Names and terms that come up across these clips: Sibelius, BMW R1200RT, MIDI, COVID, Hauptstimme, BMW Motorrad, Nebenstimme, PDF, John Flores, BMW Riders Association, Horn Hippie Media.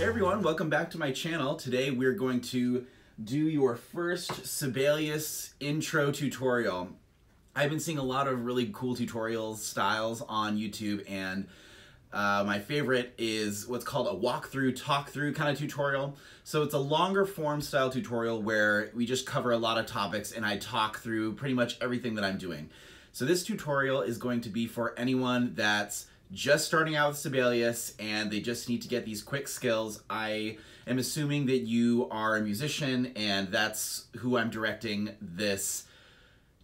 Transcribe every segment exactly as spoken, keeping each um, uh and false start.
Hey everyone, welcome back to my channel. Today we're going to do your first Sibelius intro tutorial. I've been seeing a lot of really cool tutorial styles on YouTube, and uh, my favorite is what's called a walkthrough, talk-through kind of tutorial. So it's a longer form style tutorial where we just cover a lot of topics and I talk through pretty much everything that I'm doing. So this tutorial is going to be for anyone that's just starting out with Sibelius and they just need to get these quick skills. I am assuming that you are a musician, and that's who I'm directing this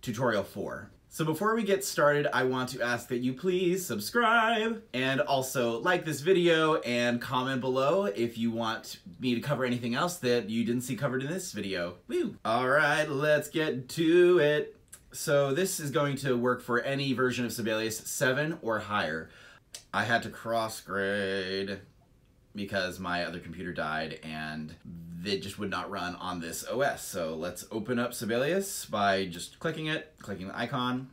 tutorial for. So before we get started, I want to ask that you please subscribe and also like this video and comment below if you want me to cover anything else that you didn't see covered in this video. Woo! All right, let's get to it. So this is going to work for any version of Sibelius seven or higher. I had to cross-grade because my other computer died and it just would not run on this O S. So let's open up Sibelius by just clicking it, clicking the icon.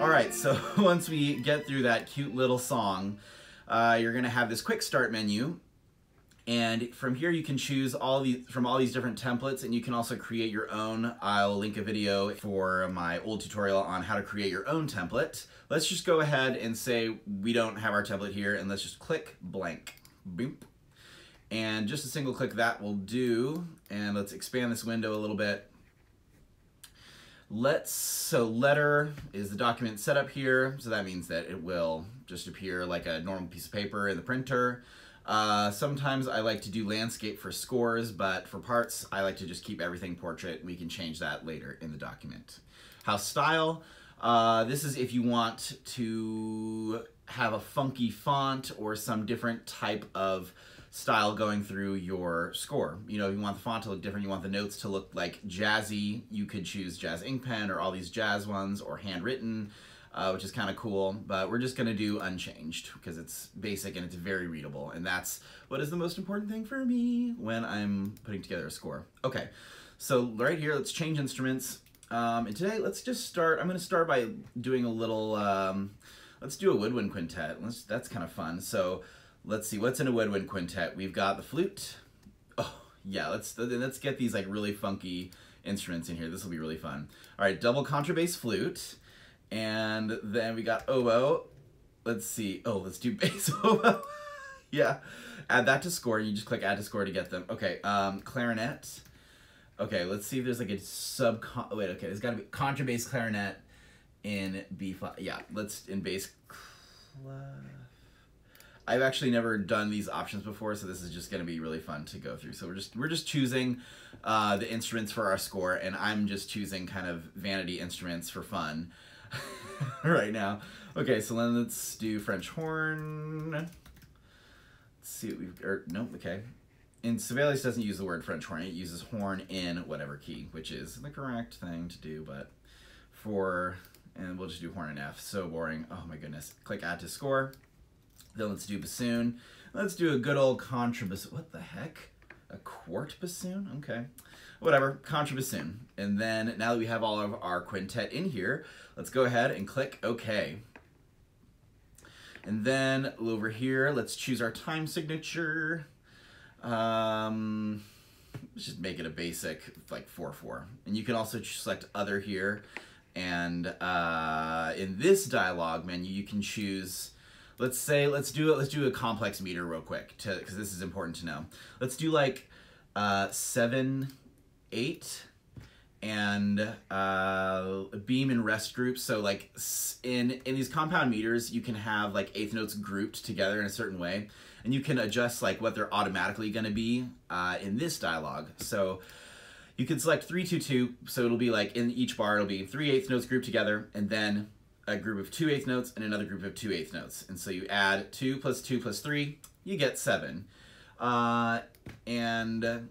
All right, so once we get through that cute little song, uh, you're gonna have this quick start menu. And from here you can choose all these from all these different templates, and you can also create your own. I'll link a video for my old tutorial on how to create your own template. Let's just go ahead and say we don't have our template here, and let's just click blank. Boop. And just a single click that will do. And let's expand this window a little bit. Let's, so letter is the document setup here. So that means that it will just appear like a normal piece of paper in the printer. Uh, sometimes I like to do landscape for scores, but for parts, I like to just keep everything portrait. We can change that later in the document. House style. Uh, this is if you want to have a funky font or some different type of style going through your score. You know, if you want the font to look different, you want the notes to look like jazzy, you could choose Jazz Ink Pen or all these jazz ones, or handwritten. Uh, which is kind of cool, but we're just gonna do unchanged because it's basic and it's very readable, and that's what is the most important thing for me when I'm putting together a score. Okay, so right here, let's change instruments. Um, and today, let's just start, I'm gonna start by doing a little, um, let's do a woodwind quintet. Let's, that's kind of fun. So let's see, what's in a woodwind quintet? We've got the flute. Oh, yeah, let's, let's get these like really funky instruments in here. This will be really fun. All right, double contrabass flute. And then we got oboe. Let's see. Oh, let's do bass oboe. Yeah. Add that to score. You just click add to score to get them. Okay. Um, clarinet. Okay. Let's see if there's like a sub. Wait. Okay. There's got to be contrabass clarinet in B flat. Yeah. Let's in bass. I've actually never done these options before, so this is just going to be really fun to go through. So we're just we're just choosing uh, the instruments for our score, and I'm just choosing kind of vanity instruments for fun. Right now. Okay, so then let's do French horn. Let's see what we've, or no, okay. And Sibelius doesn't use the word French horn, it uses horn in whatever key, which is the correct thing to do, but for, and we'll just do horn in F, so boring, oh my goodness. Click add to score, then let's do bassoon. Let's do a good old contrabassoon, what the heck? A quart bassoon? Okay. Whatever, contrabassoon. And then now that we have all of our quintet in here, let's go ahead and click OK. And then over here, let's choose our time signature. Um, let's just make it a basic, like four four. And you can also select other here. And uh, in this dialog menu, you can choose. Let's say, let's do it. Let's do a complex meter real quick, to because this is important to know. Let's do like uh, seven, eight, and uh, beam and rest groups. So like in in these compound meters, you can have like eighth notes grouped together in a certain way, and you can adjust like what they're automatically going to be uh, in this dialogue. So you can select three, two, two. So it'll be like in each bar, it'll be three eighth notes grouped together, and then a group of two eighth notes and another group of two eighth notes. And so you add two plus two plus three, you get seven. Uh, and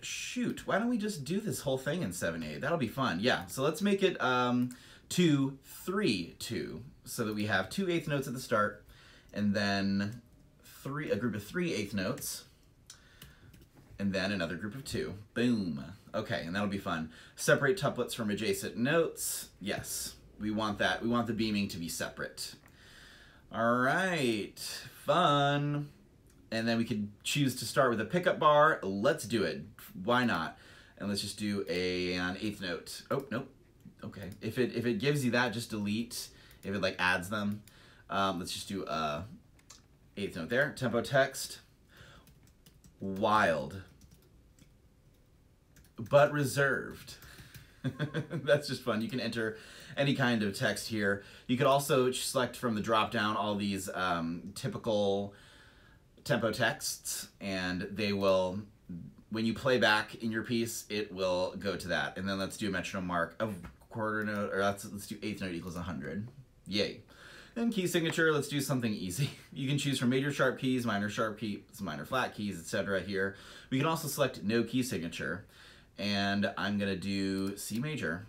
shoot, why don't we just do this whole thing in seven eight? That'll be fun. Yeah, so let's make it um, two, three, two, so that we have two eighth notes at the start and then three, a group of three eighth notes and then another group of two. Boom. Okay, and that'll be fun. Separate tuplets from adjacent notes. Yes. We want that, we want the beaming to be separate. All right, fun. And then we could choose to start with a pickup bar. Let's do it. Why not? And let's just do a, an eighth note. Oh, nope. Okay. If it if it gives you that, just delete. If it like adds them, um, let's just do a eighth note there. Tempo text. Wild. But reserved. That's just fun. You can enter any kind of text here. You could also select from the drop down all these um, typical tempo texts, and they will, when you play back in your piece, it will go to that. And then let's do a metronome mark of quarter note, or let's, let's do eighth note equals one hundred. Yay. And key signature, let's do something easy. You can choose from major sharp keys, minor sharp keys, minor flat keys, et cetera here. We can also select no key signature. And I'm gonna do C major.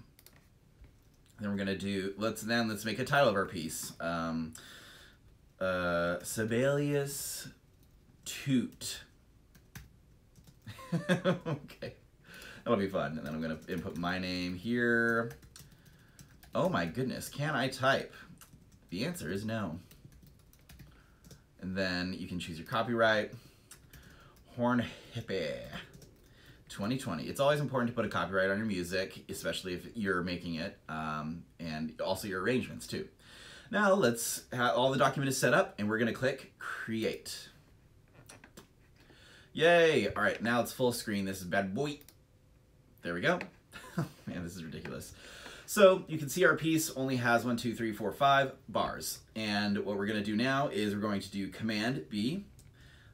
Then we're gonna do, let's then let's make a title of our piece. Um, uh, Sibelius Toot. Okay, that'll be fun. And then I'm gonna input my name here. Oh my goodness, can I type? The answer is no. And then you can choose your copyright. Horn hippie. twenty twenty. It's always important to put a copyright on your music, especially if you're making it, um, and also your arrangements too. Now let's have all the document is set up, and we're gonna click create. Yay! All right, now it's full screen. This is bad boy. There we go. Man, this is ridiculous. So you can see our piece only has one, two, three, four, five bars. And what we're gonna do now is we're going to do Command B.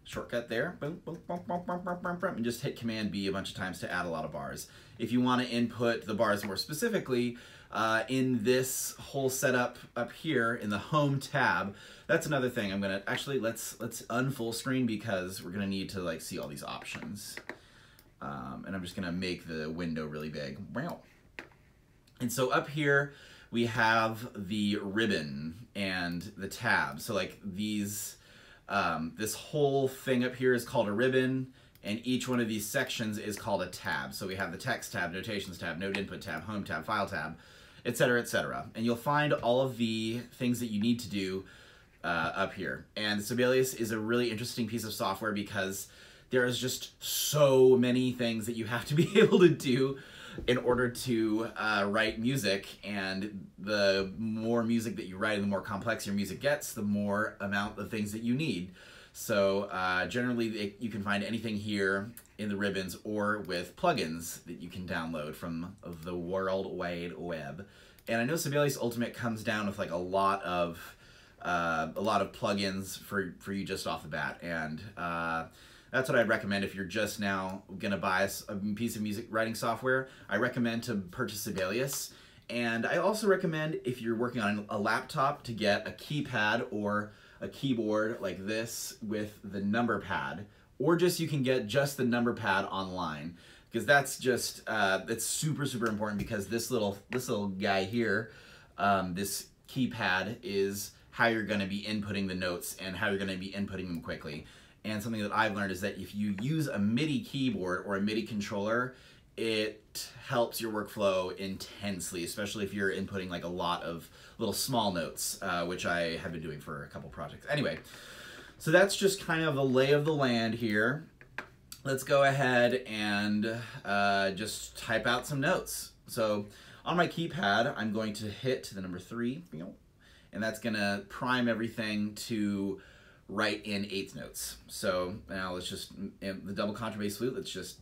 Shortcut there, boom, boom, boom, boom, boom, boom, boom, boom, and just hit Command B a bunch of times to add a lot of bars. If you want to input the bars more specifically, uh, in this whole setup up here in the Home tab, that's another thing. I'm gonna actually let's let's unfull screen because we're gonna need to like see all these options. Um, and I'm just gonna make the window really big. Wow. And so up here we have the ribbon and the tab. So like these. Um, this whole thing up here is called a ribbon, and each one of these sections is called a tab. So we have the text tab, notations tab, note input tab, home tab, file tab, et cetera, et cetera. And you'll find all of the things that you need to do uh, up here. And Sibelius is a really interesting piece of software because there is just so many things that you have to be able to do in order to uh, write music, and the more music that you write and the more complex your music gets, the more amount of things that you need. So uh, generally it, you can find anything here in the ribbons or with plugins that you can download from the World Wide Web. And I know Sibelius Ultimate comes down with like a lot of uh, a lot of plugins for, for you just off the bat, and uh, that's what I'd recommend if you're just now gonna buy a piece of music writing software. I recommend to purchase Sibelius. And I also recommend if you're working on a laptop to get a keypad or a keyboard like this with the number pad, or just you can get just the number pad online, because that's just, uh, it's super, super important, because this little, this little guy here, um, this keypad is how you're gonna be inputting the notes and how you're gonna be inputting them quickly. And something that I've learned is that if you use a MIDI keyboard or a MIDI controller, it helps your workflow intensely, especially if you're inputting like a lot of little small notes, uh, which I have been doing for a couple projects. Anyway, so that's just kind of the lay of the land here. Let's go ahead and uh, just type out some notes. So on my keypad, I'm going to hit the number three, and that's gonna prime everything to right in eighth notes. So now let's just, in the double contrabass flute, let's just,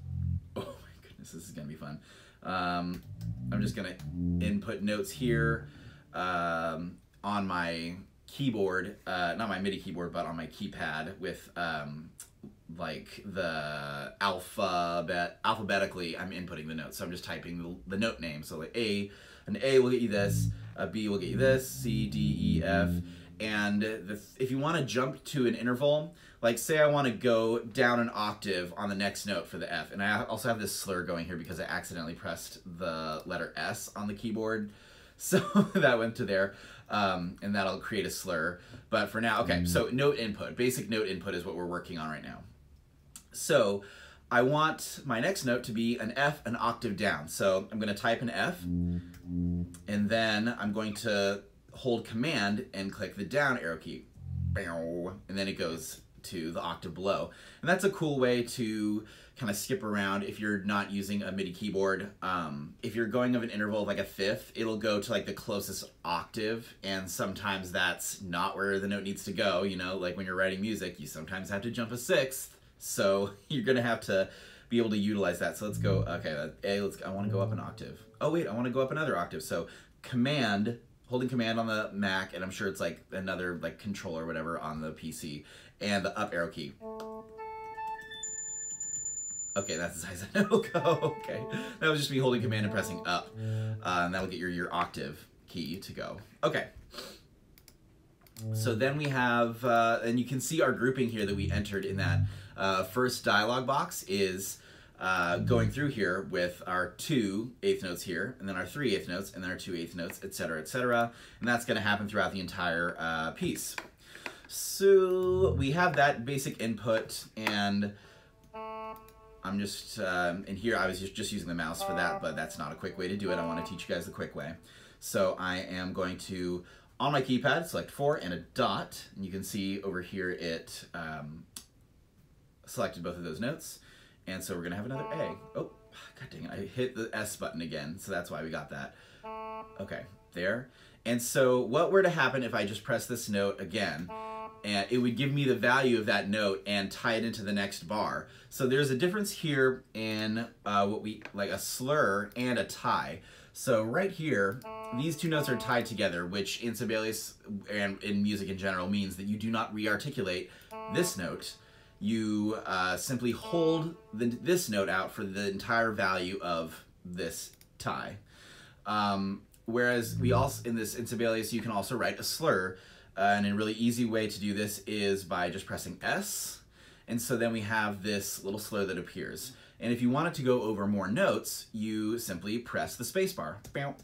oh my goodness, this is gonna be fun. Um, I'm just gonna input notes here um, on my keyboard, uh, not my MIDI keyboard, but on my keypad with um, like the alphabet, alphabetically I'm inputting the notes. So I'm just typing the, the note name. So like A, an A will get you this, a B will get you this, C, D, E, F. And the, if you want to jump to an interval, like say I want to go down an octave on the next note for the F, and I also have this slur going here because I accidentally pressed the letter S on the keyboard, so that went to there, um, and that'll create a slur. But for now, okay, so note input, basic note input is what we're working on right now. So I want my next note to be an F an octave down, so I'm going to type an F, and then I'm going to hold Command and click the down arrow key. and then it goes to the octave below. And that's a cool way to kind of skip around if you're not using a MIDI keyboard. Um, if you're going of an interval of like a fifth, it'll go to like the closest octave, and sometimes that's not where the note needs to go, you know, like when you're writing music, you sometimes have to jump a sixth, so you're gonna have to be able to utilize that. So let's go, okay, A, let's, I wanna go up an octave. Oh wait, I wanna go up another octave. So Command, holding Command on the Mac, and I'm sure it's like another like Control or whatever on the P C, and the up arrow key. Okay, that's as high as I know. Go. Okay, that was just me holding Command and pressing up, uh, and that'll get your your octave key to go. Okay. So then we have, uh, and you can see our grouping here that we entered in that uh, first dialog box is uh, going through here with our two eighth notes here, and then our three eighth notes, and then our two eighth notes, et cetera, et cetera, and that's going to happen throughout the entire uh, piece. So we have that basic input, and I'm just, um, and here I was just, just using the mouse for that, but that's not a quick way to do it. I want to teach you guys the quick way. So I am going to, on my keypad, select four and a dot, and you can see over here it um, selected both of those notes, and so we're gonna have another A. Oh, god dang it, I hit the S button again, so that's why we got that. Okay, there. And so what were to happen if I just press this note again? And it would give me the value of that note and tie it into the next bar. So there's a difference here in uh, what we, like a slur and a tie. So right here, these two notes are tied together, which in Sibelius and in music in general means that you do not re-articulate this note. You uh, simply hold the, this note out for the entire value of this tie. Um, whereas we also, in this, in Sibelius, you can also write a slur. Uh, and a really easy way to do this is by just pressing S, and so then we have this little slur that appears. And if you want it to go over more notes, you simply press the space bar. Yay,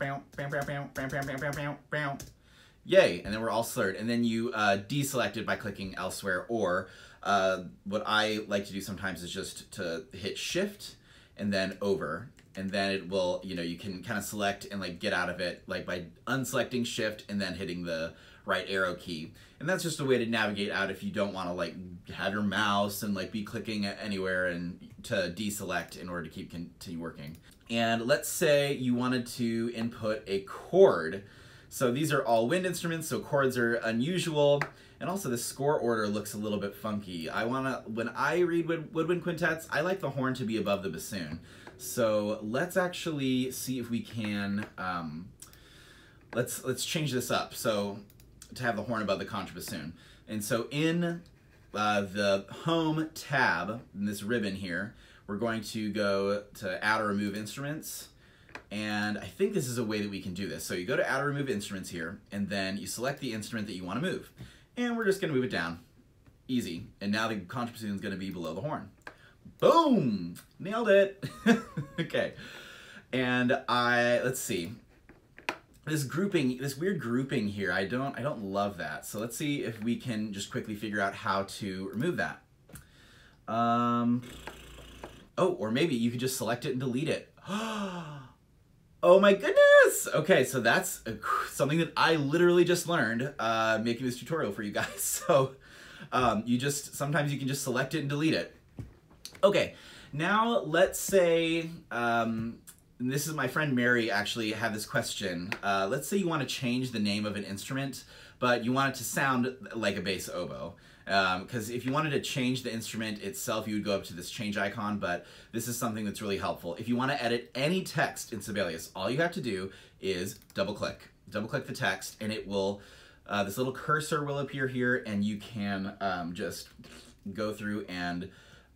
and then we're all slurred. And then you uh, deselect it by clicking elsewhere, or uh, what I like to do sometimes is just to hit Shift and then over. And then it will, you know, you can kind of select and like get out of it like by unselecting Shift and then hitting the right arrow key. And that's just a way to navigate out if you don't want to like have your mouse and like be clicking anywhere, and to deselect in order to keep continue working. And let's say you wanted to input a chord. So these are all wind instruments, so chords are unusual. And also the score order looks a little bit funky. I wanna, when I read wood, woodwind quintets, I like the horn to be above the bassoon. So let's actually see if we can, um, let's, let's change this up. So to have the horn above the contrabassoon. And so in uh, the Home tab, in this ribbon here, we're going to go to Add or Remove Instruments. And I think this is a way that we can do this. So you go to Add or Remove Instruments here, and then you select the instrument that you wanna move. And we're just gonna move it down, easy. And now the contrabassoon is gonna be below the horn. Boom, nailed it. Okay, and I, let's see. This grouping, this weird grouping here, I don't, I don't love that. So let's see if we can just quickly figure out how to remove that. Um, oh, or maybe you could just select it and delete it. Oh my goodness! Okay, so that's a, something that I literally just learned uh, making this tutorial for you guys. So um, you just, sometimes you can just select it and delete it. Okay, now let's say, um, and this is my friend Mary actually had this question. Uh, let's say you want to change the name of an instrument, but you want it to sound like a bass oboe. Because um, if you wanted to change the instrument itself, you would go up to this change icon, but this is something that's really helpful. If you want to edit any text in Sibelius, all you have to do is double click. Double click the text, and it will, uh, this little cursor will appear here, and you can um, just go through and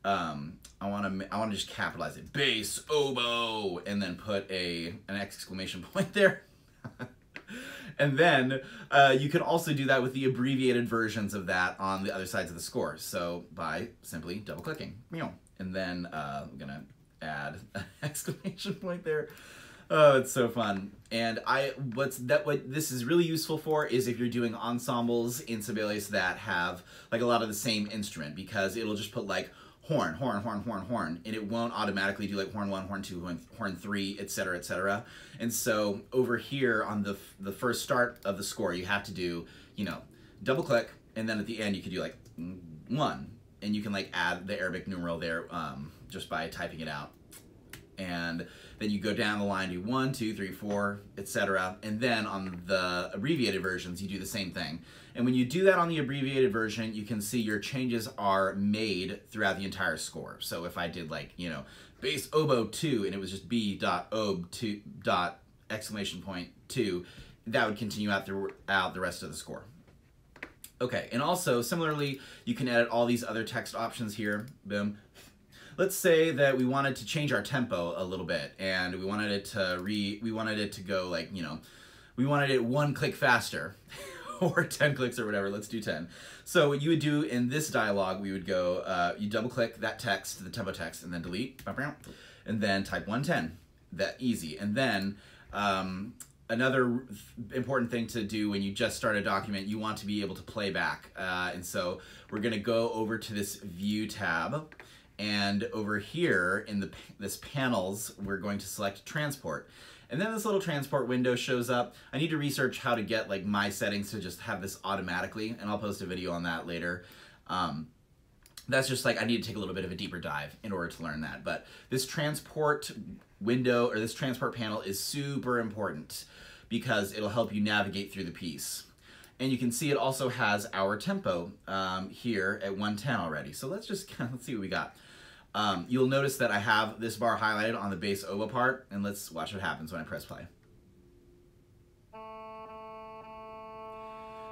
Um, I want to I want to just capitalize it, bass oboe, and then put a an exclamation point there. And then uh, you can also do that with the abbreviated versions of that on the other sides of the score. So by simply double clicking, and then uh, I'm gonna add an exclamation point there. Oh, it's so fun. And I what's that what this is really useful for is if you're doing ensembles in Sibelius that have like a lot of the same instrument, because it'll just put like horn, horn, horn, horn, horn, and it won't automatically do like horn one, horn two, horn, horn three, et cetera, et cetera. And so over here on the, the first start of the score, you have to do, you know, double click, and then at the end you could do like one, and you can like add the Arabic numeral there um, just by typing it out. And then you go down the line, do one, two, three, four, et cetera. And then on the abbreviated versions, you do the same thing. And when you do that on the abbreviated version, you can see your changes are made throughout the entire score. So if I did like, you know, bass oboe two, and it was just B dot oboe two dot exclamation point two, that would continue out throughout the rest of the score. Okay, and also similarly, you can edit all these other text options here. Boom. Let's say that we wanted to change our tempo a little bit, and we wanted it to re, we wanted it to go like, you know, we wanted it one click faster, or ten clicks or whatever. Let's do ten. So what you would do in this dialogue, we would go, uh, you double click that text, the tempo text, and then delete, and then type one ten. That easy. And then um, another important thing to do when you just start a document, you want to be able to play back. Uh, and so we're gonna go over to this View tab. And over here in the this panels, we're going to select transport. And then this little transport window shows up. I need to research how to get like my settings to just have this automatically, and I'll post a video on that later. Um, that's just like, I need to take a little bit of a deeper dive in order to learn that. But this transport window or this transport panel is super important because it'll help you navigate through the piece. And you can see it also has our tempo um, here at one ten already. So let's just kind of, let's see what we got. Um, you'll notice that I have this bar highlighted on the bass oboe part, and let's watch what happens when I press play.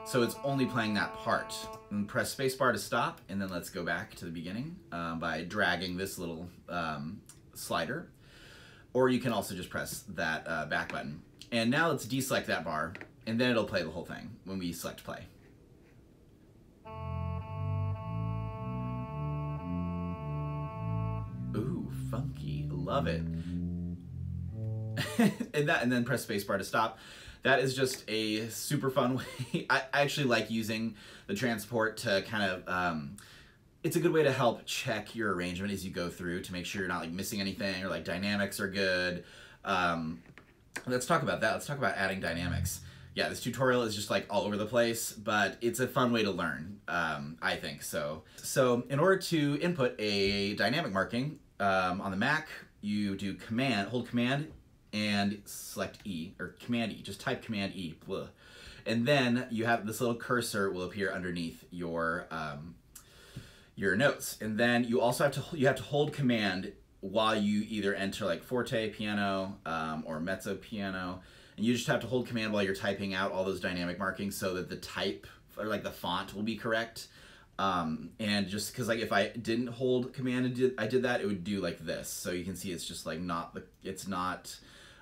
So it's only playing that part. And press spacebar to stop, and then let's go back to the beginning uh, by dragging this little um, slider. Or you can also just press that uh, back button. And now let's deselect that bar, and then it'll play the whole thing when we select play. Ooh, funky, love it. and that, and then press spacebar to stop. That is just a super fun way. I actually like using the transport to kind of, um, it's a good way to help check your arrangement as you go through to make sure you're not like missing anything or like dynamics are good. Um, let's talk about that. Let's talk about adding dynamics. Yeah, this tutorial is just like all over the place, but it's a fun way to learn, um, I think. So so in order to input a dynamic marking um, on the Mac, you do command, hold command and select E, or command E, just type command E. Blah. And then you have this little cursor will appear underneath your um, your notes. And then you also have to, you have to hold command while you either enter like forte, piano, um, or mezzo piano. And you just have to hold command while you're typing out all those dynamic markings so that the type, or like the font, will be correct. Um, and just because like if I didn't hold command and did, I did that, it would do like this. So you can see it's just like not, the, it's not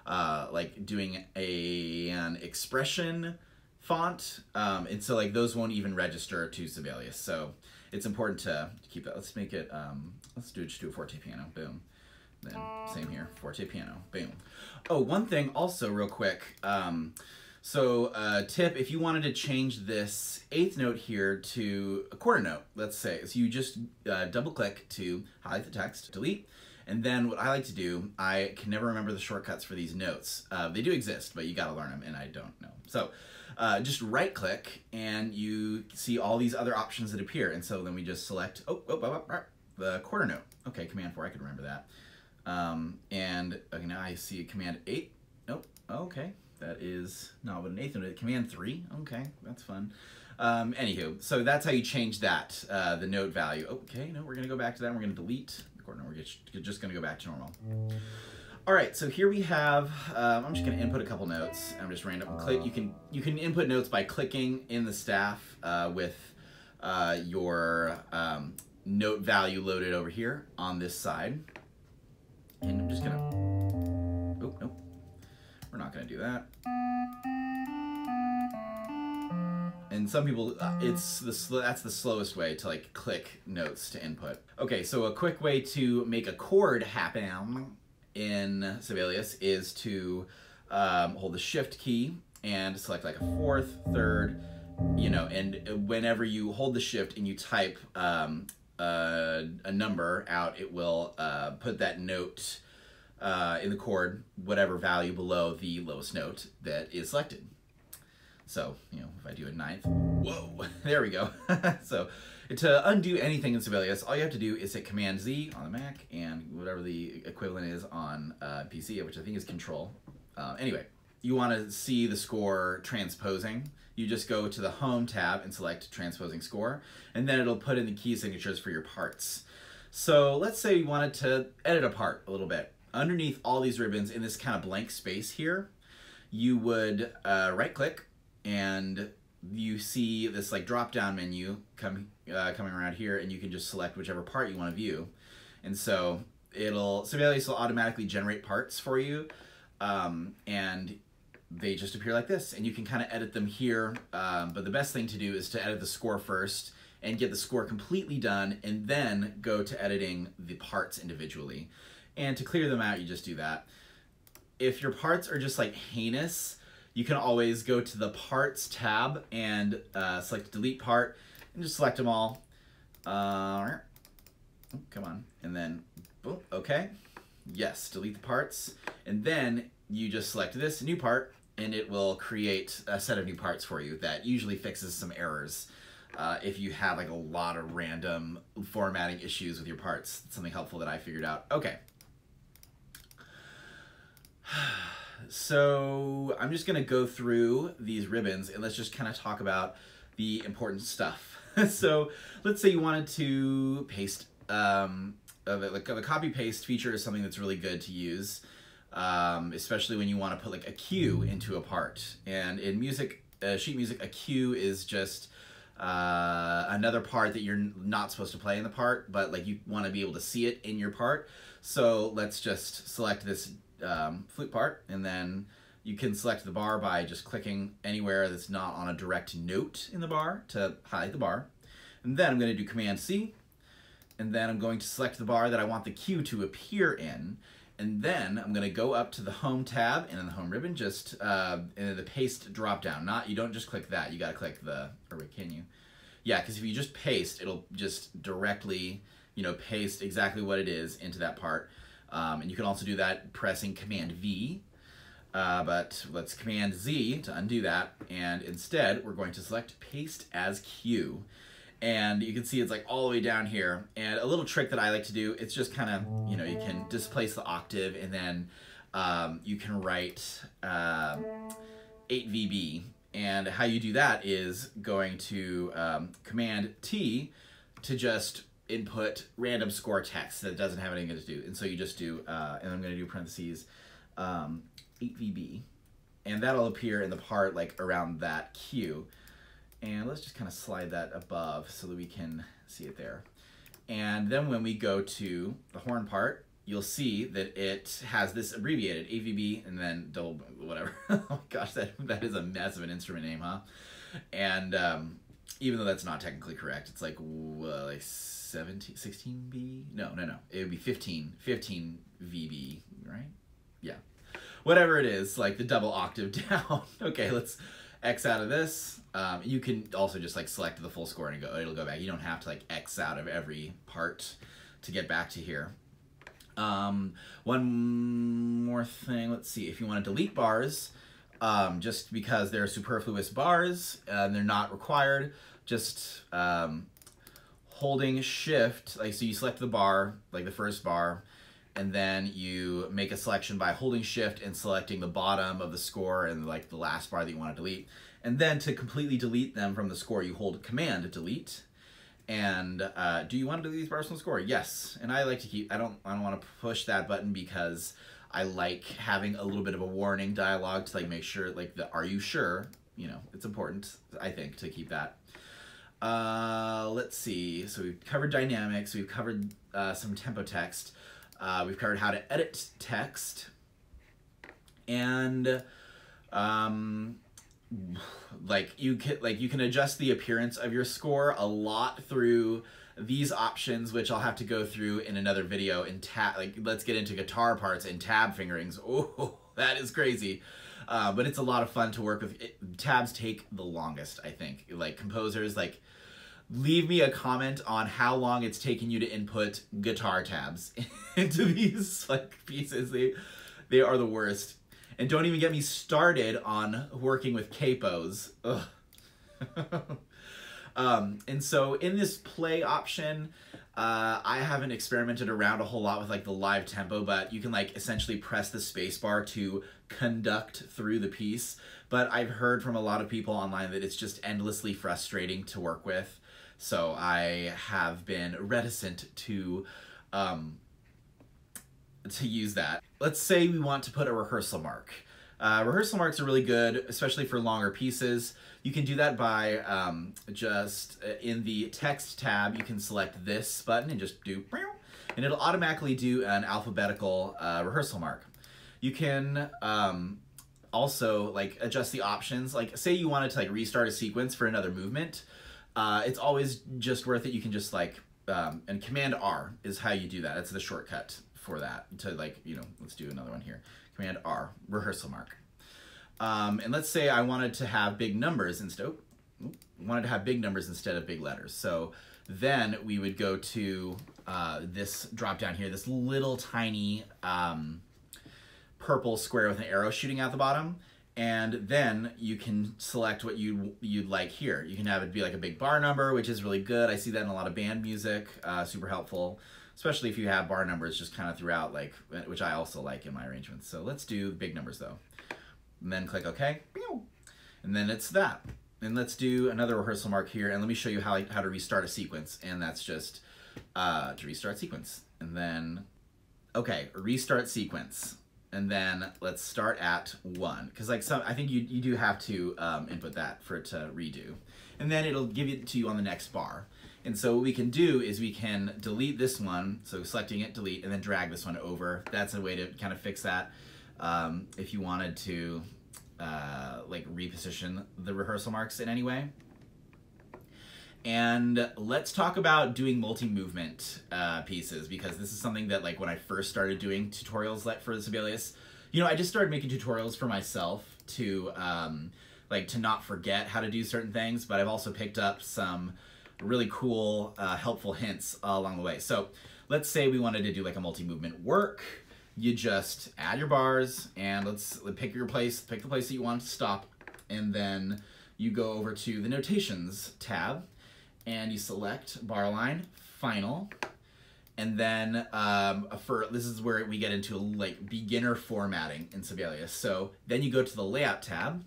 uh, like doing a, an expression font. Um, and so like those won't even register to Sibelius. So it's important to keep that. Let's make it, um, let's do just do a forte piano, boom. Then same here, forte piano, boom. Oh, one thing also real quick. Um, so uh, tip, if you wanted to change this eighth note here to a quarter note, let's say, so you just uh, double click to highlight the text, delete, and then what I like to do, I can never remember the shortcuts for these notes. Uh, they do exist, but you gotta learn them, and I don't know. So uh, just right click, and you see all these other options that appear, and so then we just select, oh, oh, oh, oh the quarter note. Okay, command four, I can remember that. Um, and okay, now I see a command eight. Nope. Oh, okay. That is not what an eighth note is. Command three. Okay. That's fun. Um, anywho, so that's how you change that, uh, the note value. Okay. No, we're going to go back to that. And we're going to delete the quarter note. We're just going to go back to normal. All right. So here we have, um, I'm just going to input a couple notes. I'm just random click. You can, you can input notes by clicking in the staff, uh, with, uh, your, um, note value loaded over here on this side. And I'm just gonna, oh, nope, we're not gonna do that. And some people, uh, it's the that's the slowest way to like click notes to input. Okay, so a quick way to make a chord happen in Sibelius is to um, hold the shift key and select like a fourth, third, you know, and whenever you hold the shift and you type, um, Uh, a number out, it will uh, put that note uh, in the chord, whatever value below the lowest note that is selected. So, you know, if I do a ninth, whoa, there we go. So to undo anything in Sibelius, all you have to do is hit Command Z on the Mac and whatever the equivalent is on uh, P C, which I think is Control. Uh, anyway, you want to see the score transposing. You just go to the Home tab and select Transposing Score, and then it'll put in the key signatures for your parts. So let's say you wanted to edit a part a little bit. Underneath all these ribbons in this kind of blank space here, you would uh, right click, and you see this like drop down menu come, uh, coming around here, and you can just select whichever part you want to view. And so it'll, Sibelius will automatically generate parts for you, um, and they just appear like this, and you can kind of edit them here, um, but the best thing to do is to edit the score first and get the score completely done, and then go to editing the parts individually. And to clear them out, you just do that. If your parts are just like heinous, you can always go to the Parts tab and uh, select Delete Part, and just select them all. Uh, come on, and then boom, okay. Yes, delete the parts, and then you just select this new part, and it will create a set of new parts for you that usually fixes some errors. Uh, if you have like a lot of random formatting issues with your parts, it's something helpful that I figured out. Okay. So I'm just gonna go through these ribbons and let's just kind of talk about the important stuff. So let's say you wanted to paste, um, uh, the, the copy paste feature is something that's really good to use, um, especially when you want to put like a cue into a part. And in music, uh, sheet music, a cue is just uh, another part that you're not supposed to play in the part, but like you want to be able to see it in your part. So let's just select this Um, flute part, and then you can select the bar by just clicking anywhere that's not on a direct note in the bar to hide the bar. And then I'm going to do Command C, and then I'm going to select the bar that I want the cue to appear in, and then I'm going to go up to the Home tab, and in the Home ribbon just uh, in the Paste drop down. Not you don't just click that, you got to click the, or wait, can you? Yeah, because if you just paste, it'll just directly, you know, paste exactly what it is into that part. Um, and you can also do that pressing Command V, uh, but let's Command Z to undo that, and instead we're going to select Paste as Cue. And you can see it's like all the way down here, and a little trick that I like to do, it's just kind of, you know, you can displace the octave, and then um, you can write uh, eight V B, and how you do that is going to um, Command T to just input random score text that doesn't have anything to do. And so you just do, uh, and I'm going to do parentheses, um, eight V B. And that'll appear in the part like around that cue. And let's just kind of slide that above so that we can see it there. And then when we go to the horn part, you'll see that it has this abbreviated eight V B and then double, whatever. Oh gosh, that, that is a mess of an instrument name, huh? And, um, even though that's not technically correct, it's like, uh, like seventeen, sixteen B? No, no, no. It would be fifteen, fifteen V B, right? Yeah. Whatever it is, like the double octave down. Okay, let's X out of this. Um, you can also just like select the full score and go, it'll go back. You don't have to like X out of every part to get back to here. Um, one more thing, let's see. If you want to delete bars, um, just because they're superfluous bars and they're not required, just, um, holding shift, like so you select the bar, like the first bar, and then you make a selection by holding shift and selecting the bottom of the score and like the last bar that you want to delete. And then to completely delete them from the score, you hold Command Delete. And uh, do you want to delete these bars from the score? Yes. And I like to keep, I don't, I don't want to push that button because I like having a little bit of a warning dialogue to like make sure, like the are you sure? You know, it's important, I think, to keep that. Uh, let's see, so we've covered dynamics, we've covered uh, some tempo text, uh, we've covered how to edit text, and um, like you can like you can adjust the appearance of your score a lot through these options, which I'll have to go through in another video. And tab, like let's get into guitar parts and tab fingerings. Oh, that is crazy. Uh, but it's a lot of fun to work with. It, tabs take the longest, I think. Like composers, like leave me a comment on how long it's taken you to input guitar tabs into these like pieces. They, they are the worst. And don't even get me started on working with capos. Ugh. um, and so in this play option, uh, I haven't experimented around a whole lot with like the live tempo, but you can like essentially press the space bar to conduct through the piece. But I've heard from a lot of people online that it's just endlessly frustrating to work with. So I have been reticent to, um, to use that. Let's say we want to put a rehearsal mark. Uh, rehearsal marks are really good, especially for longer pieces. You can do that by um, just in the text tab, you can select this button and just do, and it'll automatically do an alphabetical uh, rehearsal mark. You can um, also like adjust the options. Like say you wanted to like restart a sequence for another movement. Uh, it's always just worth it. You can just like, um, and Command R is how you do that. It's the shortcut for that to like, you know, let's do another one here. Command R, rehearsal mark. Um, and let's say I wanted to have big numbers instead, oh, wanted to have big numbers instead of big letters. So then we would go to uh, this drop down here, this little tiny um, purple square with an arrow shooting out the bottom. And then you can select what you, you'd like here. You can have it be like a big bar number, which is really good. I see that in a lot of band music, uh, super helpful, especially if you have bar numbers just kind of throughout, like, which I also like in my arrangements. So let's do big numbers though. And then click OK. And then it's that. And let's do another rehearsal mark here. And let me show you how, how to restart a sequence. And that's just uh, to restart sequence. And then, okay, restart sequence. And then let's start at one. Because like some, I think you, you do have to um, input that for it to redo. And then it'll give it to you on the next bar. And so what we can do is we can delete this one. So selecting it, delete, and then drag this one over. That's a way to kind of fix that. Um, if you wanted to uh, like reposition the rehearsal marks in any way. And let's talk about doing multi-movement uh, pieces, because this is something that like when I first started doing tutorials like for Sibelius, you know, I just started making tutorials for myself to um, like to not forget how to do certain things, but I've also picked up some really cool uh, helpful hints uh, along the way. So let's say we wanted to do like a multi-movement work. You just add your bars and let's pick your place, pick the place that you want to stop, and then you go over to the notations tab. And you select bar line, final, and then um, for this is where we get into like beginner formatting in Sibelius. So then you go to the layout tab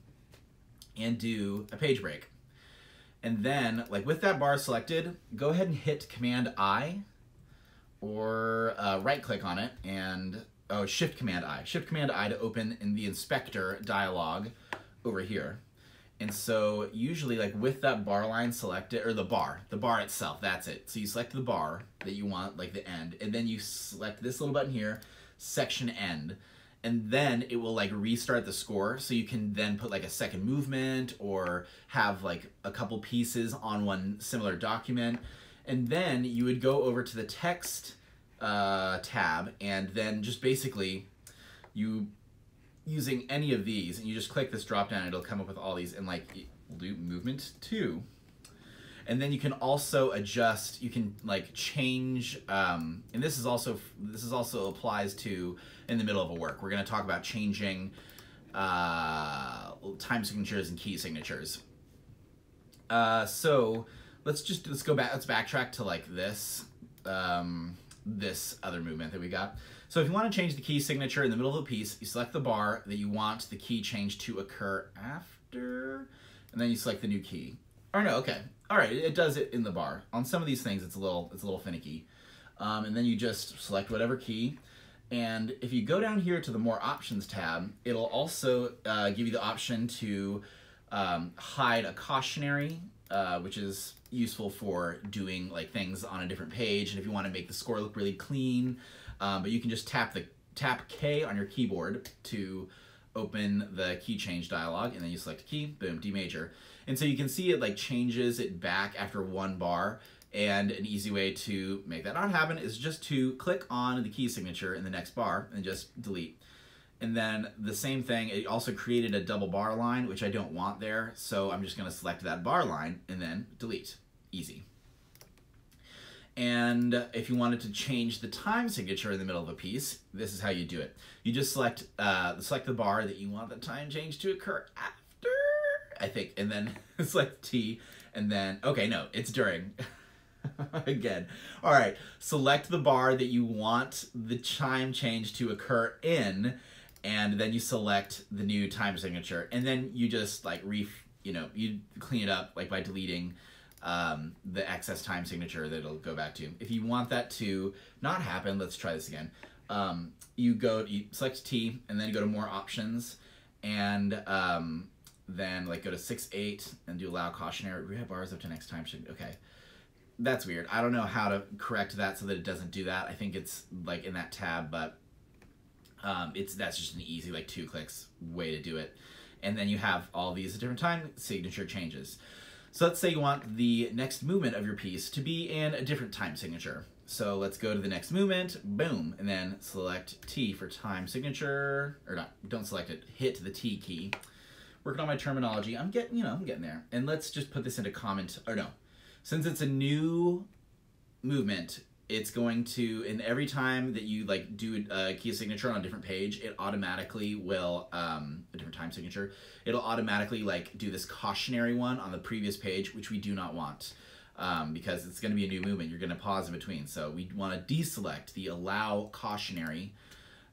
and do a page break, and then like with that bar selected, go ahead and hit Command I, or uh, right click on it and oh Shift Command I, Shift Command I to open in the inspector dialog over here. And so usually like with that bar line selected, or the bar, the bar itself, that's it. So you select the bar that you want, like the end, and then you select this little button here, section end, and then it will like restart the score. So you can then put like a second movement or have like a couple pieces on one similar document. And then you would go over to the text uh, tab, and then just basically you using any of these, and you just click this drop down, it'll come up with all these, and like loop movement two. And then you can also adjust, you can like change, um, and this is also, this is also applies to in the middle of a work. We're gonna talk about changing uh, time signatures and key signatures. Uh, so let's just, let's go back, let's backtrack to like this, um, this other movement that we got. So if you want to change the key signature in the middle of a piece, you select the bar that you want the key change to occur after, and then you select the new key. Or no, okay. All right, it does it in the bar. On some of these things, it's a little, it's a little finicky. Um, and then you just select whatever key. And if you go down here to the More Options tab, it'll also uh, give you the option to um, hide a cautionary, uh, which is useful for doing like things on a different page. And if you want to make the score look really clean, Um, but you can just tap the tap K on your keyboard to open the key change dialog, and then you select a key, boom, D major. And so you can see it like changes it back after one bar, and an easy way to make that not happen is just to click on the key signature in the next bar and just delete. And then the same thing, it also created a double bar line, which I don't want there, so I'm just going to select that bar line and then delete. Easy. And if you wanted to change the time signature in the middle of a piece, this is how you do it. You just select uh, select the bar that you want the time change to occur after, I think, and then select T, and then, okay, no, it's during. Again. All right, select the bar that you want the time change to occur in, and then you select the new time signature, and then you just like re, you know, you clean it up like by deleting um, the excess time signature that it'll go back to. If you want that to not happen, let's try this again. Um, you go, you select T, and then go to more options, and um, then like go to six eight and do allow cautionary. We have bars up to next time. Should okay. That's weird. I don't know how to correct that so that it doesn't do that. I think it's like in that tab, but um, it's that's just an easy like two clicks way to do it. And then you have all these different time signature changes. So let's say you want the next movement of your piece to be in a different time signature. So let's go to the next movement, boom, and then select T for time signature, or not, don't select it, hit the T key. Working on my terminology, I'm getting, you know, I'm getting there. And let's just put this into comment, or no. Since it's a new movement, it's going to, and every time that you like do a key signature on a different page, it automatically will, um, a different time signature, it'll automatically like do this cautionary one on the previous page, which we do not want um, because it's gonna be a new movement. You're gonna pause in between. So we wanna deselect the allow cautionary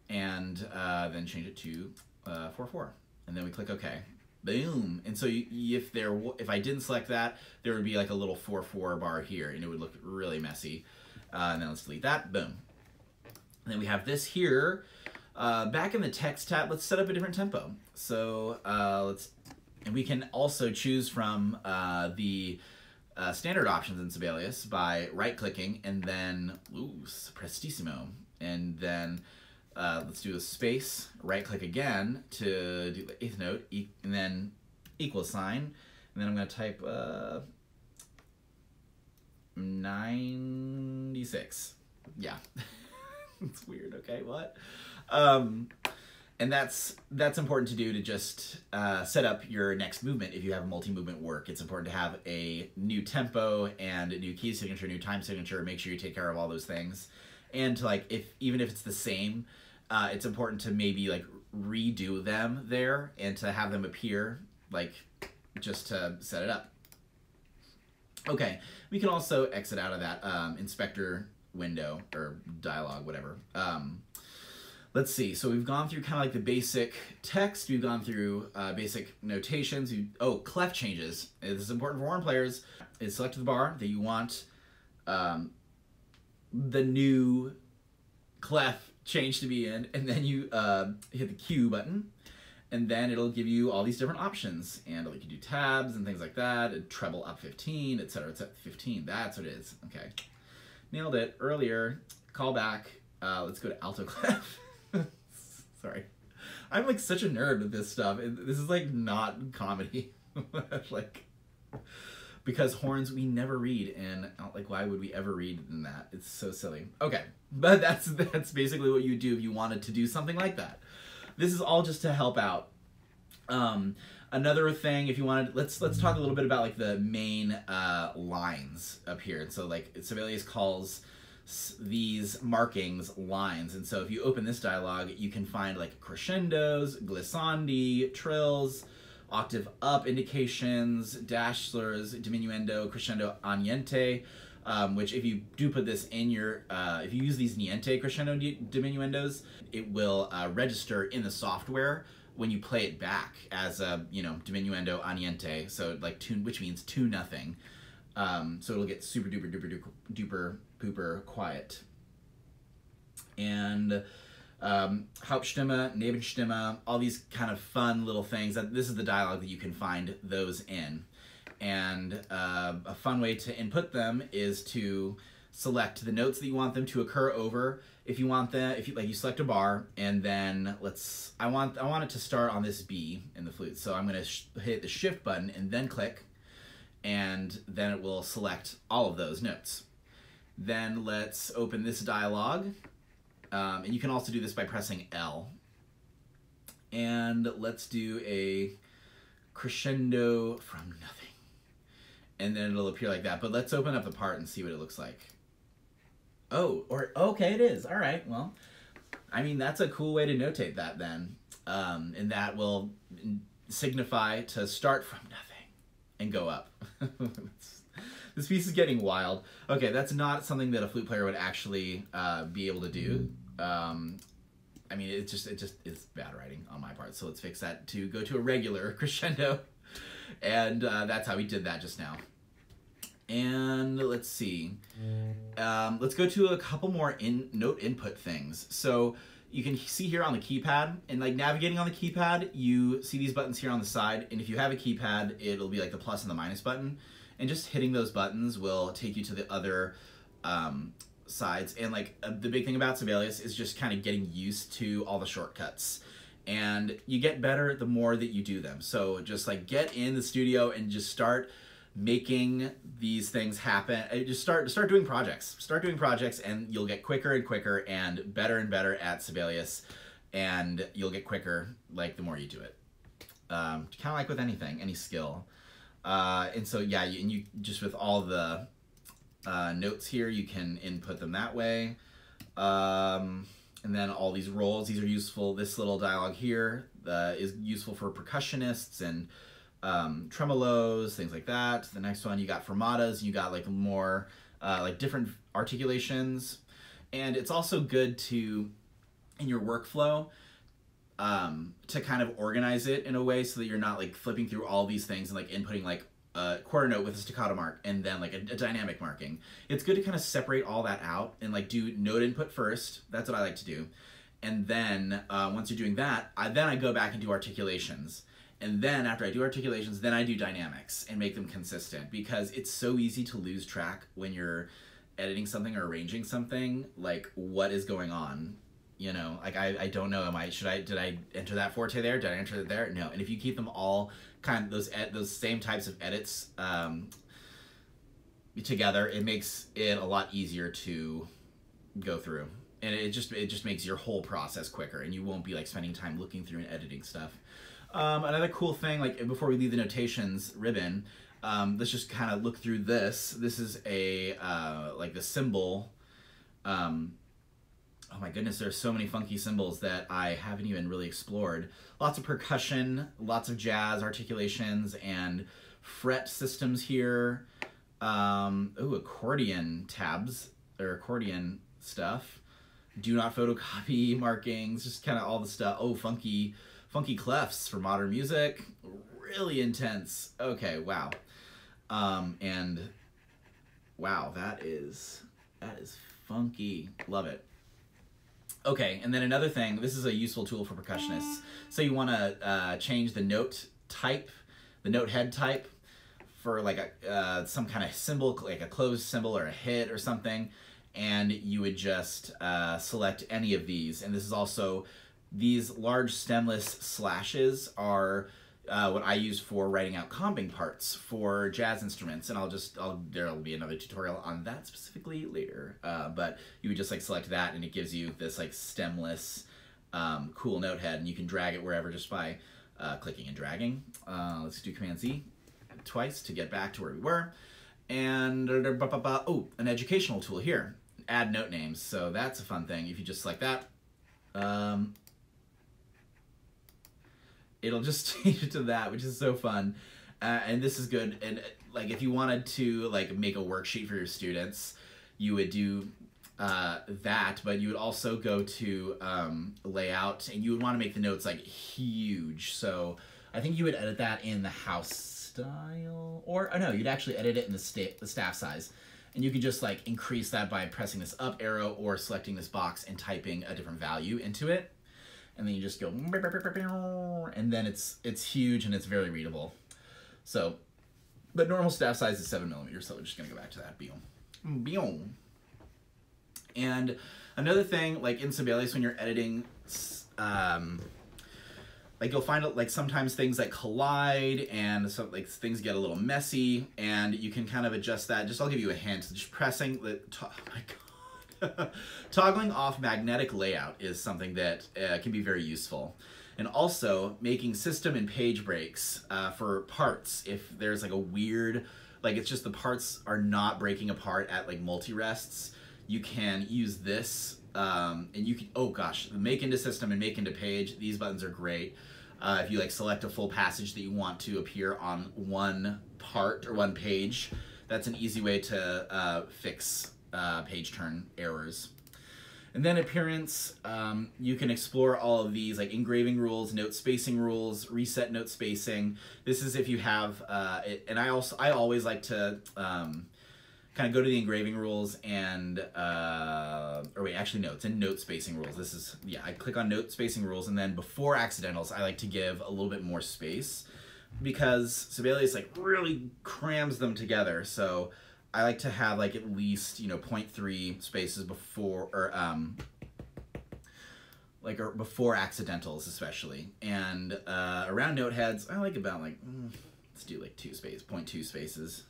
and uh, then change it to uh, four four. And then we click okay. Boom. And so you, if there, if I didn't select that, there would be like a little four four bar here and it would look really messy. Uh, and then let's delete that. Boom. And then we have this here. Uh, back in the text tab, let's set up a different tempo. So uh, let's, and we can also choose from uh, the uh, standard options in Sibelius by right clicking and then, ooh, prestissimo. And then Uh, let's do a space, right click again to do the eighth note, e and then equal sign, and then I'm going to type uh, ninety-six. Yeah, it's weird, okay, what? Um, and that's that's important to do to just uh, set up your next movement if you have multi-movement work. It's important to have a new tempo and a new key signature, new time signature, make sure you take care of all those things. And to like, if even if it's the same, uh, it's important to maybe like redo them there and to have them appear, like just to set it up. Okay, we can also exit out of that um, inspector window or dialogue, whatever. Um, let's see, so we've gone through kind of like the basic text, we've gone through uh, basic notations. You, oh, clef changes. This is important for horn players. Is select the bar that you want um, the new clef change to be in, and then you uh, hit the Q button, and then it'll give you all these different options, and like you do tabs and things like that, and treble up fifteen, etc, etc, fifteen, that's what it is. Okay, nailed it earlier, call back. Uh, let's go to alto clef. Sorry, I'm like such a nerd with this stuff. This is like not comedy. Like, because horns we never read, and like why would we ever read in that? It's so silly. Okay, but that's that's basically what you do if you wanted to do something like that. This is all just to help out. Um, another thing, if you wanted, let's let's talk a little bit about like the main uh, lines up here. So like Sibelius calls these markings lines, and so if you open this dialogue, you can find like crescendos, glissandi, trills, octave up indications, dashlers, diminuendo, crescendo, aniente, um, which if you do put this in your, uh, if you use these niente crescendo diminuendos, it will uh, register in the software when you play it back as a, you know, diminuendo, aniente, so like tune, which means two nothing. Um, so it'll get super duper duper duper, duper pooper quiet. And Um, Hauptstimme, Nebenstimme, all these kind of fun little things. This is the dialogue that you can find those in. And uh, a fun way to input them is to select the notes that you want them to occur over. If you want that, if you like, you select a bar, and then let's. I want I want it to start on this B in the flute, so I'm going to sh hit the shift button and then click, and then it will select all of those notes. Then let's open this dialogue. Um, and you can also do this by pressing L. And let's do a crescendo from nothing. And then it'll appear like that. But let's open up the part and see what it looks like. Oh, or okay, it is. All right. Well, I mean, that's a cool way to notate that then. Um, and that will signify to start from nothing and go up. This piece is getting wild. Okay, that's not something that a flute player would actually uh, be able to do. Um, I mean, it's just, it just is bad writing on my part. So let's fix that to go to a regular crescendo. And uh, that's how we did that just now. And let's see. Um, let's go to a couple more in note input things. So you can see here on the keypad, and like navigating on the keypad, you see these buttons here on the side. And if you have a keypad, it'll be like the plus and the minus button. And just hitting those buttons will take you to the other um, sides. And like uh, the big thing about Sibelius is just kind of getting used to all the shortcuts. And you get better the more that you do them. So just like get in the studio and just start making these things happen. Just start start doing projects. Start doing projects and you'll get quicker and quicker and better and better at Sibelius. And you'll get quicker like the more you do it. Um, kind of like with anything, any skill. Uh, and so yeah, you, and you just with all the uh, notes here, you can input them that way. Um, And then all these roles, these are useful. This little dialogue here uh, is useful for percussionists and um, tremolos, things like that. The next one, you got fermatas, you got like more, uh, like different articulations. And it's also good to, in your workflow, um, to kind of organize it in a way so that you're not like flipping through all these things and like inputting like a quarter note with a staccato mark and then like a, a dynamic marking. It's good to kind of separate all that out and like do note input first. That's what I like to do. And then uh, once you're doing that, I, then I go back and do articulations. And then after I do articulations, then I do dynamics and make them consistent, because it's so easy to lose track when you're editing something or arranging something, like what is going on. You know, like I, I don't know, am I, should I, did I enter that forte there? Did I enter it there? No. And if you keep them all kind of those, ed, those same types of edits um, together, it makes it a lot easier to go through. And it just, it just makes your whole process quicker, and you won't be like spending time looking through and editing stuff. Um, another cool thing, like before we leave the notations ribbon, um, let's just kind of look through this. This is a, uh, like the symbol, um, oh my goodness, there's so many funky cymbals that I haven't even really explored. Lots of percussion, lots of jazz articulations, and fret systems here. Um, ooh, accordion tabs, or accordion stuff. Do not photocopy markings, just kind of all the stuff. Oh, funky, funky clefs for modern music. Really intense. Okay, wow. Um, and wow, that is, that is funky. Love it. Okay, and then another thing, this is a useful tool for percussionists. So you want to uh, change the note type, the note head type, for like a, uh, some kind of cymbal, like a closed cymbal or a hit or something, and you would just uh, select any of these. And this is also, these large stemless slashes are uh, what I use for writing out comping parts for jazz instruments, and I'll just, I'll, there'll be another tutorial on that specifically later, uh, but you would just like select that, and it gives you this like stemless um, cool note head, and you can drag it wherever just by uh, clicking and dragging. Uh, let's do Command Z twice to get back to where we were, and oh, an educational tool here, add note names, so that's a fun thing. If you just select that, um, it'll just change it to that, which is so fun. Uh, and this is good. And uh, like, if you wanted to like make a worksheet for your students, you would do uh, that, but you would also go to um, layout, and you would want to make the notes like huge. So I think you would edit that in the house style, or oh, no, you'd actually edit it in the, sta the staff size. And you could just like increase that by pressing this up arrow or selecting this box and typing a different value into it. And then you just go, and then it's it's huge and it's very readable. So, but normal staff size is seven millimeters, so we're just gonna go back to that. Boom. And another thing, like in Sibelius, when you're editing, um, like you'll find like sometimes things like collide, and so like things get a little messy, and you can kind of adjust that. Just I'll give you a hint. Just pressing the top. Oh my God. Toggling off magnetic layout is something that uh, can be very useful. And also making system and page breaks uh, for parts. If there's like a weird, like it's just the parts are not breaking apart at like multi-rests, you can use this, um, and you can, oh gosh, the make into system and make into page, these buttons are great. Uh, if you like select a full passage that you want to appear on one part or one page, that's an easy way to uh, fix uh, page turn errors. And then appearance, um, you can explore all of these, like engraving rules, note spacing rules, reset note spacing. This is if you have, uh, it, and I also I always like to um, kind of go to the engraving rules and, uh, or wait, actually no, it's in note spacing rules. This is, yeah, I click on note spacing rules, and then before accidentals, I like to give a little bit more space because Sibelius like really crams them together. So I like to have like at least, you know, zero point three spaces before, or um, like or before accidentals especially. And uh, around note heads, I like about like, mm, let's do like two space, zero point two spaces.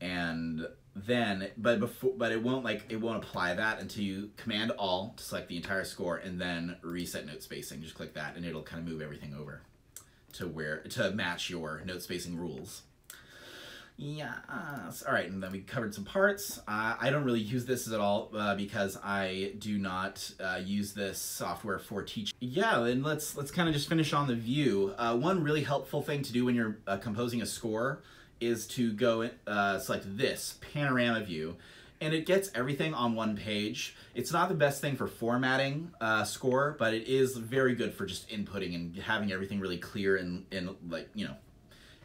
And then, but before, but it won't like, it won't apply that until you command all to select the entire score and then reset note spacing. Just click that and it'll kind of move everything over to where, to match your note spacing rules. Yes. All right, and then we covered some parts. Uh, I don't really use this at all uh, because I do not uh, use this software for teaching. Yeah, and let's let's kind of just finish on the view. Uh, one really helpful thing to do when you're uh, composing a score is to go uh, select this panorama view, and it gets everything on one page. It's not the best thing for formatting uh, score, but it is very good for just inputting and having everything really clear and and like you know.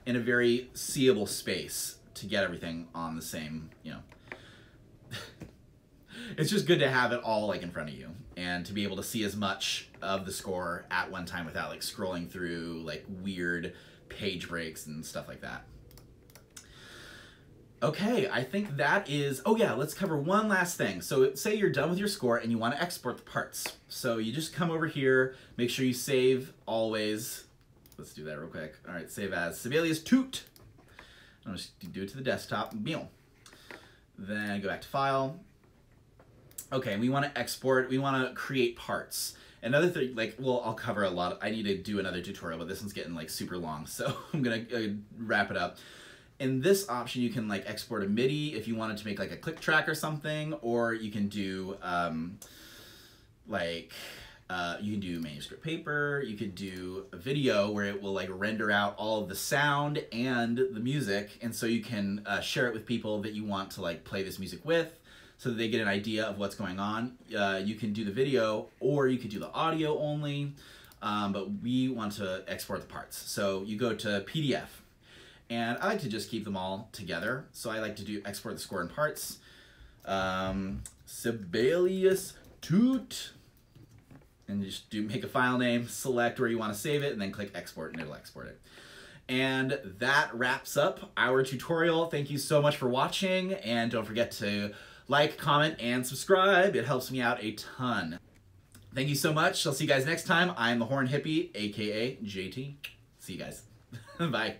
in a very seeable space to get everything on the same, you know. It's just good to have it all like in front of you and to be able to see as much of the score at one time without like scrolling through like weird page breaks and stuff like that. Okay, I think that is, oh yeah, let's cover one last thing. So say you're done with your score and you want to export the parts. So you just come over here, make sure you save always. Let's do that real quick. All right, save as Sibelius toot. I'm just gonna do it to the desktop. Then go back to file. Okay, we want to export. We want to create parts. Another thing, like, well, I'll cover a lot. I need to do another tutorial, but this one's getting like super long, so I'm gonna uh, wrap it up. In this option, you can like export a MIDI if you wanted to make like a click track or something, or you can do um, like. Uh, you can do manuscript paper, you could do a video where it will like render out all of the sound and the music, and so you can uh, share it with people that you want to like play this music with so that they get an idea of what's going on. Uh, you can do the video or you could do the audio only, um, but we want to export the parts. So you go to P D F, and I like to just keep them all together. So I like to do export the score and parts. Um, Sibelius toot. And just do make a file name, select where you want to save it, and then click export, and it'll export it. And that wraps up our tutorial. Thank you so much for watching, and don't forget to like, comment, and subscribe. It helps me out a ton. Thank you so much. I'll see you guys next time. I'm the Horn Hippie, aka J T. See you guys. Bye.